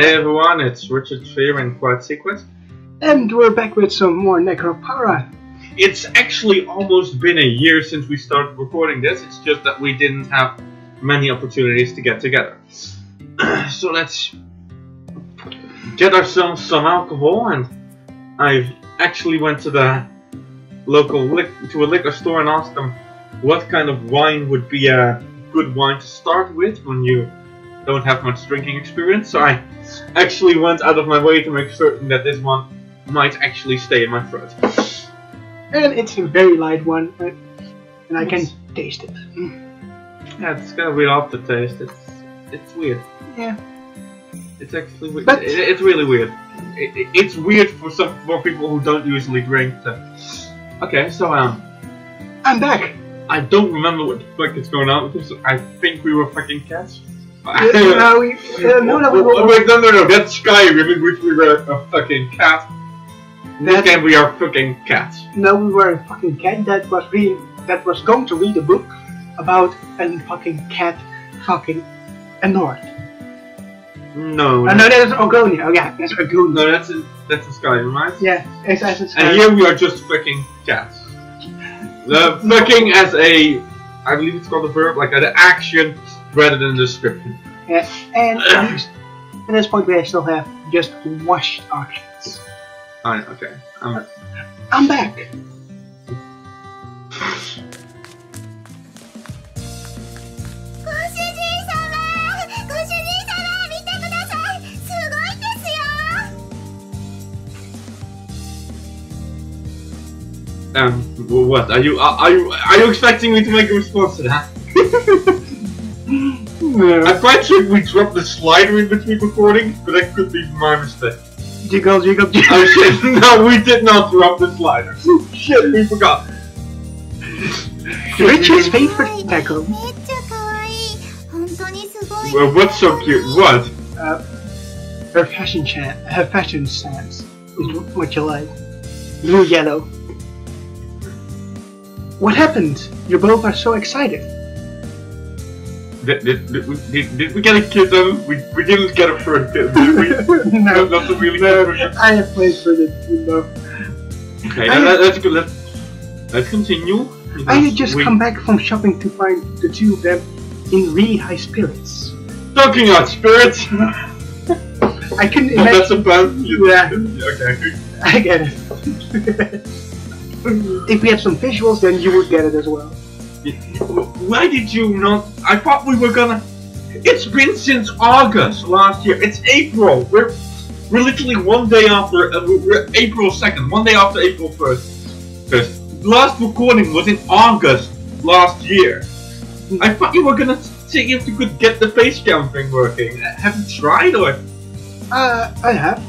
Hey everyone, it's Richard here in Quite Secret. And we're back with some more Nekopara. It's actually almost been a year since we started recording this, it's just that we didn't have many opportunities to get together. So let's get ourselves some alcohol, and I actually went to the local liquor store and asked them what kind of wine would be a good wine to start with when you don't have much drinking experience, so I actually went out of my way to make certain that this one might actually stay in my throat. And it's a very light one, and I can taste it. Yeah, it's got a weird aftertaste. It's weird. Yeah. It's actually weird. It's really weird. It's weird for people who don't usually drink. So. Okay, so I'm back. I don't remember what the fuck is going on with this. I think we were fucking cats. No, that's Skyrim, in which we were a fucking cat. That game we are fucking cats. No, we were a fucking cat that was going to read a book about a fucking cat fucking a north. No. No, that's Orgonia. Oh yeah, that's Argonia. No, that's a Skyrim, right? Yeah, that's a Skyrim. And here we are just fucking cats. The fucking as a, I believe it's called a verb, like an action. Rather than the description. Yeah, and at this point we still have just washed our hands. Alright, okay. I'm back! Goshujii-sama! Goshujii-sama! Mite kudasai! Sugoi desu yo! What? Are you expecting me to make a response to that? No. I'm quite sure we dropped the slider in between recordings, but that could be my mistake. Jiggle, jiggle, jiggle. Oh shit, no, we did not drop the slider. Shit, we forgot. Richard's favorite tackle. Well, what's so cute? What? Her fashion sense is what you like. Blue, yellow. What happened? You both are so excited. Did we get a kid though? We didn't get it for a kid, did we? No, not really. No, I have played for this enough. Okay, that's good. Let's continue. I had just come back from shopping to find the two of them in really high spirits. Talking about spirits! I couldn't imagine. That's a bad. Yeah. Okay. I get it. If we had some visuals, then you would get it as well. Why did you not? I thought we were gonna. It's been since August last year. It's April. We're literally one day after. We're April 2nd. One day after April 1st. Last recording was in August last year. I thought you were gonna see if you could get the facecam thing working. Have you tried or? I have.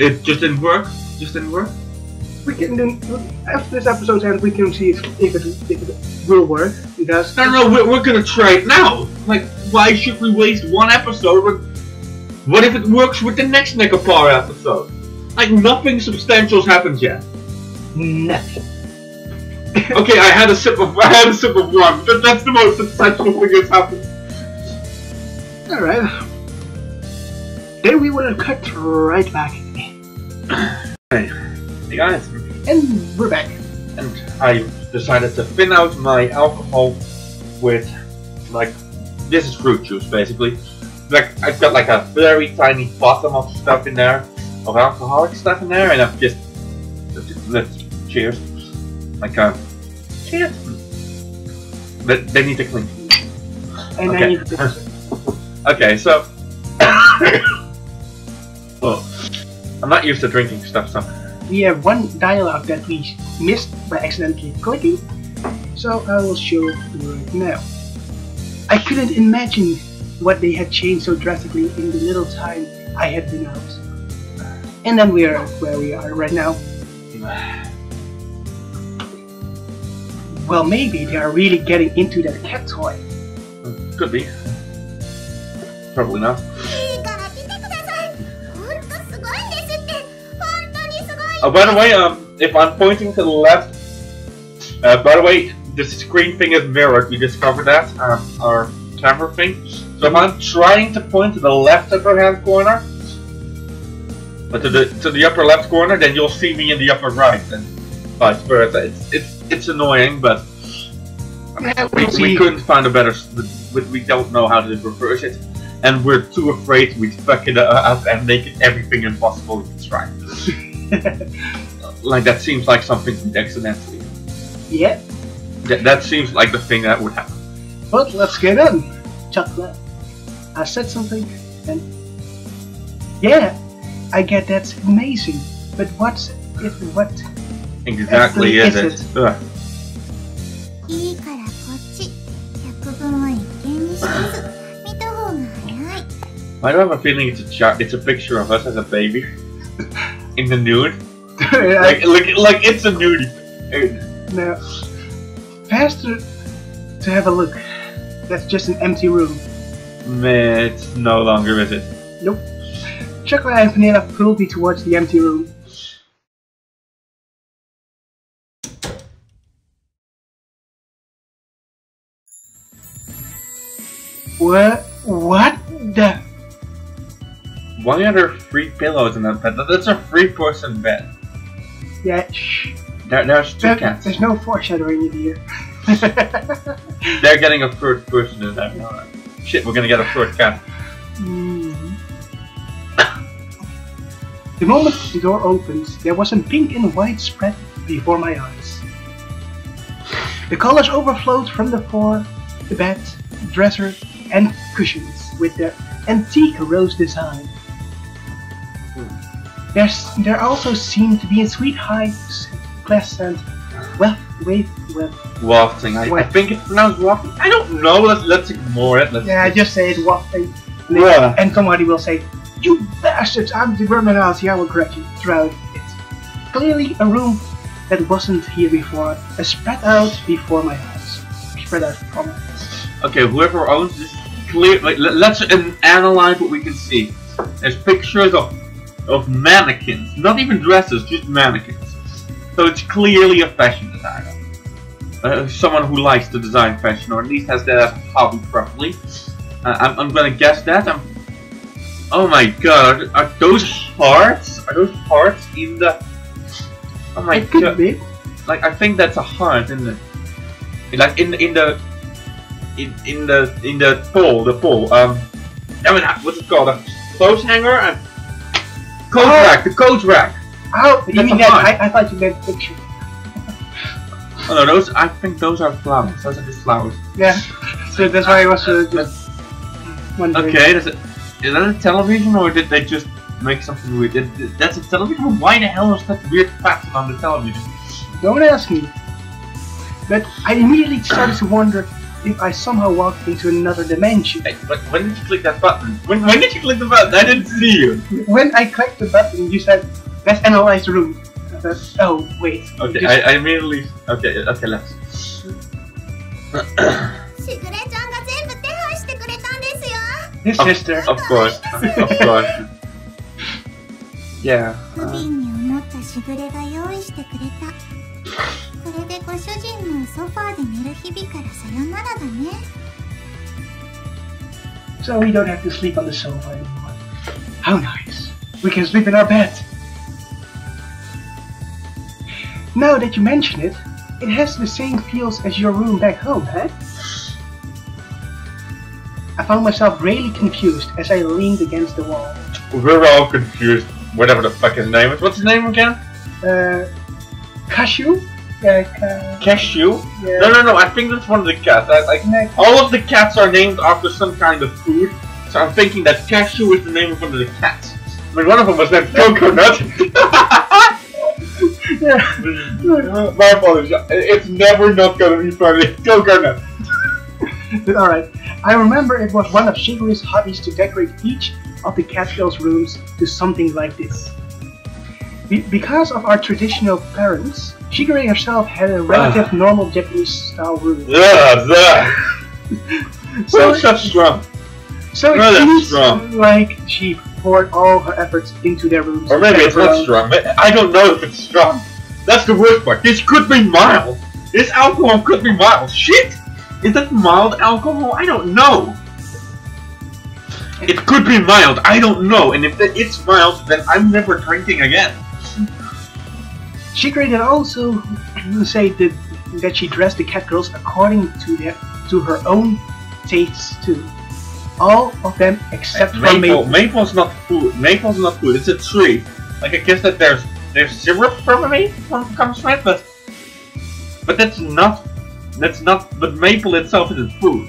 It just didn't work. Just didn't work. We can then, after this episode's end, we can see if it will work, because... No, we're gonna try it now! Like, why should we waste one episode with... What if it works with the next Nekopara episode? Like, nothing substantial's happened yet. Nothing. Okay, I had a sip of rum, but that's the most substantial thing that's happened. Alright. Then we will cut right back again. Okay. Guys, and we're back, and I decided to thin out my alcohol with, like, this is fruit juice basically. Like, I've got like a very tiny bottom of stuff in there, of alcoholic stuff in there, and I've just let's cheers, like a cheers. But they need to clean. And okay. I need to. Okay, so oh, I'm not used to drinking stuff, so. We have one dialogue that we missed by accidentally clicking, so I will show it right now. I couldn't imagine what they had changed so drastically in the little time I had been out. And then we are where we are right now. Well, maybe they are really getting into that cat toy. Could be. Probably not. Oh, by the way, if I'm pointing to the left, by the way, the screen thing is mirrored, we discovered that, our camera thing. So if I'm trying to point to the left upper hand corner, but to the upper left corner, then you'll see me in the upper right, and vice versa. It's annoying, but we couldn't find a better. We don't know how to reverse it, and we're too afraid we'd fuck it up and make it everything impossible if it's right. Like that seems like something we'd accidentally. Yeah. That seems like the thing that would happen. But let's get in. Chocolate. I said something, and yeah, I get that's amazing. But what? Exactly is it? Why do I have a feeling it's a picture of us as a baby in the nude? Yeah. like it's a nudie. No, faster to have a look. That's just an empty room. It's no longer, is it? Nope. Chocolate and Vanilla pulled me towards the empty room. What the? Why are there three pillows in that bed? That's a three-person bed. Yeah, shh. There's two cats. There's no foreshadowing in here. They're getting a third person in that moment. Shit, we're gonna get a third cat. The moment the door opened, there was a pink and white spread before my eyes. The colors overflowed from the floor, the bed, dresser, and cushions with their antique rose design. There also seemed to be a sweet, high, pleasant wafting. I think it's pronounced wafting. I don't know. Let's ignore it. Just say it wafting. Yeah. And somebody will say, "You bastards! I'm the vermin out here. I will grab you throughout it." Clearly, a room that wasn't here before, spread out before my eyes. Okay, whoever owns this, clearly, let's analyze what we can see. There's pictures of mannequins, not even dresses, just mannequins. So it's clearly a fashion designer. Someone who likes to design fashion, or at least has that as a hobby, probably. I'm gonna guess that. Oh my god, are those hearts? Are those hearts in the... Oh my god. Could be. Like, I think that's a heart in the... Like, in the pole. I mean, what's it called? A clothes hanger? And coat rack, the coat rack! Oh, you mean that? I thought you meant picture. Oh no, those, I think those are flowers. Those are just flowers. Yeah, so that's why I was just wondering. Okay, is that a television, or did they just make something weird? That's a television? Why the hell is that weird pattern on the television? Don't ask me. But I immediately started to wonder if I somehow walked into another dimension. Hey, but when did you click that button? When did you click the button? I didn't see you. When I clicked the button, you said, "Let's analyze the room." Oh wait. Okay, just... I immediately. Okay, let's. His sister, of course, of course. Yeah. So we don't have to sleep on the sofa anymore. How nice! We can sleep in our bed. Now that you mention it, it has the same feels as your room back home, huh? I found myself really confused as I leaned against the wall. We're all confused, whatever the fuck his name is. What's his name again? Kashu? Kashu? Yeah. No, I think that's one of the cats. All of the cats are named after some kind of food, so I'm thinking that Kashu is the name of one of the cats. I mean, one of them was named Coconut. Yeah. My apologies. It's never not gonna be funny. Coconut. Alright. I remember it was one of Shigure's hobbies to decorate each of the catgirls' rooms to something like this. Because of our traditional parents, Shigure herself had a relative normal Japanese-style room. So it seems like she poured all her efforts into their rooms. Or maybe it's not strong. I don't know if it's strong. That's the worst part. This could be mild. This alcohol could be mild. Shit! Is that mild alcohol? I don't know. It could be mild, I don't know, and if it's mild, then I'm never drinking again. Shigure did also say that she dressed the catgirls according to her own tastes too. All of them except for Maple. Maple's not food. Maple's not food. It's a tree. Like I guess that there's syrup probably comes from it, but that's not. But Maple itself isn't food.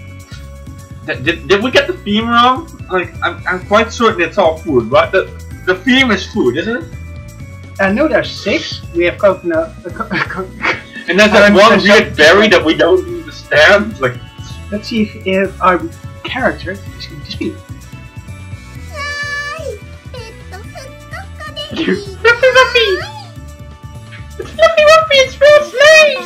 Did we get the theme wrong? Like I'm quite certain it's all food, right? The theme is food, isn't it? I know there's 6. We have coconut. And there's that one weird berry that we don't understand. Like, let's see if our character is going to speak. Fluffy Wuffy! It's Fluffy Wuffy, it's real slime!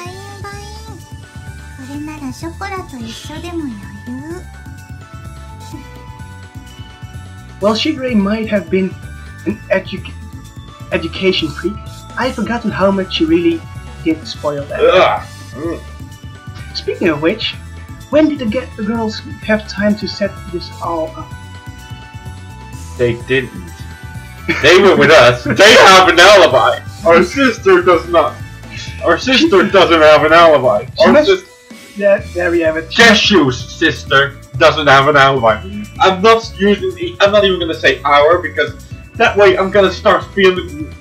While Shigure might have been an education freak, I've forgotten how much she really did spoil that. Speaking of which, when did the girls have time to set this all up? They didn't. They were with us. They have an alibi. Our sister does not. Our sister doesn't have an alibi. There we have it. Kashu's sister doesn't have an alibi. I'm not even gonna say our, because that way I'm gonna start feeling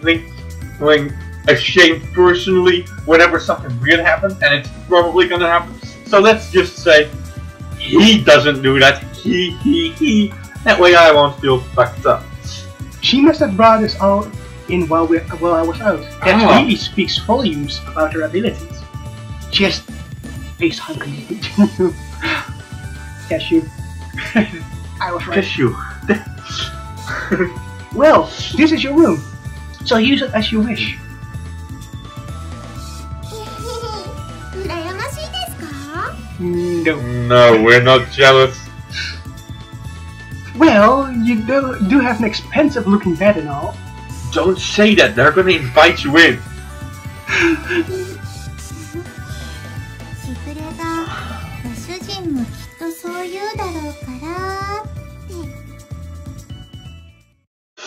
ashamed personally whenever something weird happens, and it's probably gonna happen. So let's just say he doesn't do that. He. That way I won't feel fucked up. She must have brought us all in while I was out. That really speaks volumes about her abilities. She has face hungry. Kashu. I was right. Kashu. Well, this is your room, so use it as you wish. No, we're not jealous. Well, you do have an expensive looking bed and all. Don't say that, they're gonna invite you in.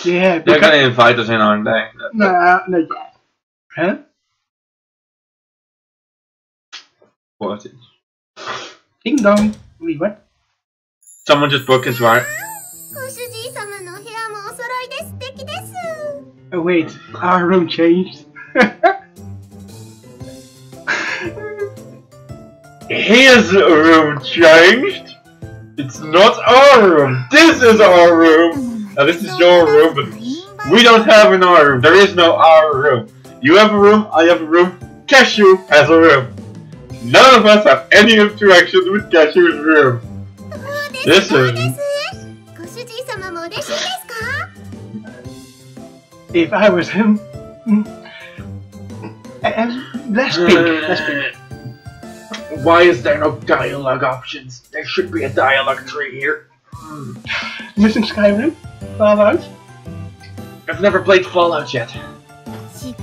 Yeah, they're gonna invite us in, aren't they? No, not yet. Huh? What is it? Ding dong. Wait, what? Someone just broke into our... Oh wait, our room changed. His room changed? It's not our room. This is our room. Now this is your room, but we don't have an our room. There is no our room. You have a room, I have a room, Kashu has a room. None of us have any interaction with Kashu's room. Listen. If I was him, let's speak. Why is there no dialogue options? There should be a dialogue tree here. Missing Skyrim, Fallout. I've never played Fallout yet.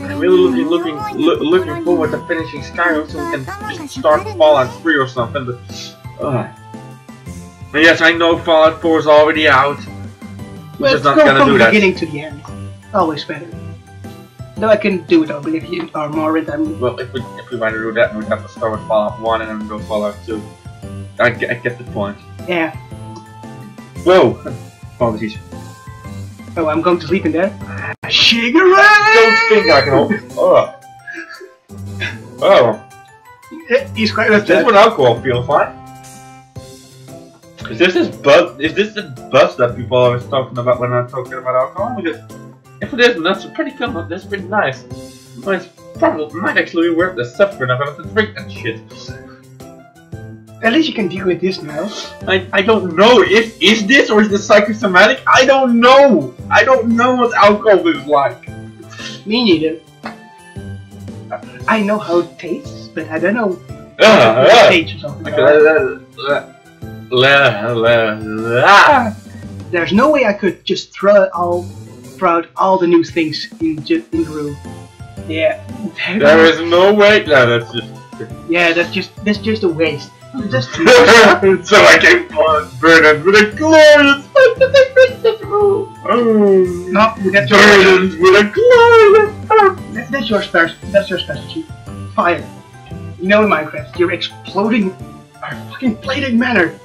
I'm really looking forward to finishing Skyrim so we can just start Fallout 3 or something. But, yes, I know Fallout 4 is already out. We're just not gonna do that. From the beginning to the end, always better. Though I can do it, I believe you are more redundant. Well, if we want to do that, we'd have to start with Fallout 1 and then go Fallout 2. I get the point. Yeah. Whoa! Apologies. Oh, I'm going to sleep in there. Shigure! Don't think I can. He's quite. That's what alcohol feels like. Is this the buzz that people are always talking about when I'm talking about alcohol? Because if it isn't, that's a pretty good one. That's pretty nice. Well, it's probably might actually be worth the suffering if I have to drink that shit. At least you can deal with this now. I don't know if is this or is this psychosomatic? I don't know. I don't know what alcohol is like. Me neither. I know how it tastes, but I don't know how it tastes or something. There's no way I could just throw out all the new things in the room. Yeah. There is no way. No, that's just a waste. I'm just so I can burn it with a glorious oh, no, you get burdened with a glorious fire. That's your special. That's your specialty. Fire. You know, in Minecraft, you're exploding our fucking plated manner.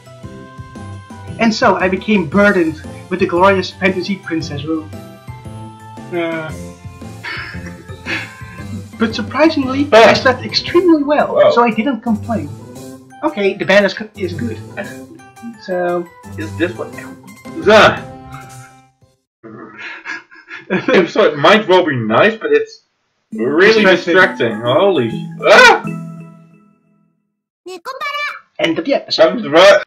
And so I became burdened with the glorious fantasy princess rule. But surprisingly, I slept extremely well, so I didn't complain. Okay, the band is good. So... Is this what... The... So it might well be nice, but it's... Really distracting. Holy... Ah! And the episode.